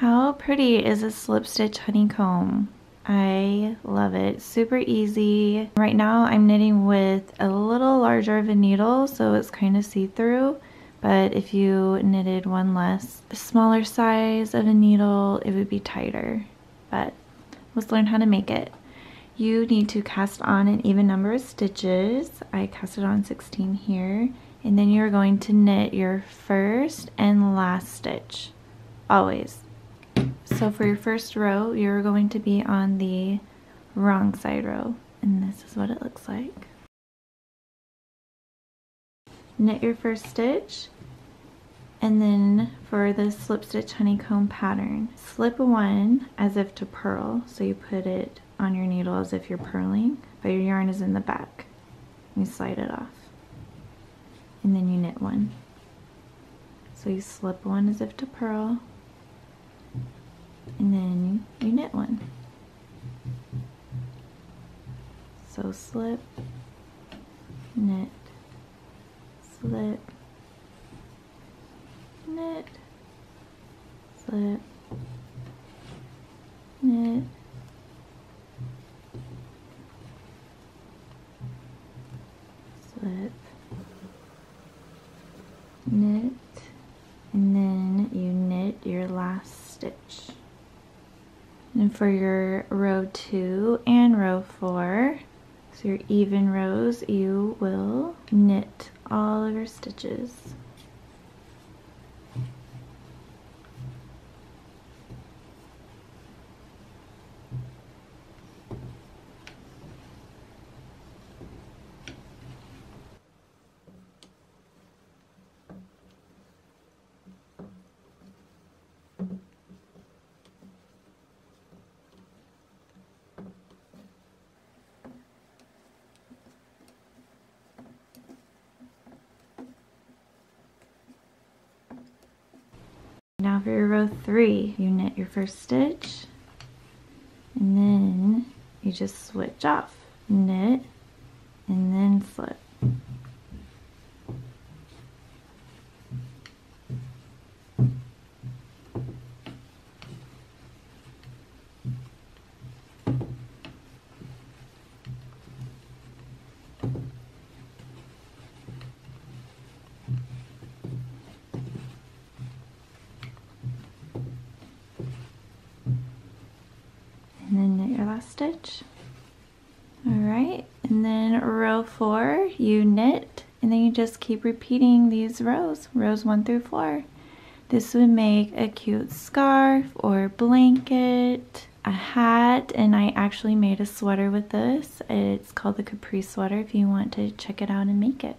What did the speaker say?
How pretty is this slip stitch honeycomb? I love it. Super easy. Right now I'm knitting with a little larger of a needle, so it's kind of see-through, but if you knitted one less, a smaller size of a needle, it would be tighter. But let's learn how to make it. You need to cast on an even number of stitches. I casted on 16 here, and then you're going to knit your first and last stitch, always. So for your first row, you're going to be on the wrong side row, and this is what it looks like. Knit your first stitch, and then for the slip stitch honeycomb pattern, slip one as if to purl, so you put it on your needle as if you're purling, but your yarn is in the back. You slide it off, and then you knit one. So you slip one as if to purl, and then you knit one. So slip, knit, slip, knit, slip, knit, slip, knit, and then you knit your last stitch. And for your row 2 and row 4, so your even rows, you will knit all of your stitches. Now for your row 3, you knit your first stitch, and then you just switch off, knit, and then slip. Stitch. All right, and then row 4, you knit, and then you just keep repeating these rows 1 through 4. This would make a cute scarf or blanket, a hat, and I actually made a sweater with this. It's called the Capri sweater if you want to check it out and make it.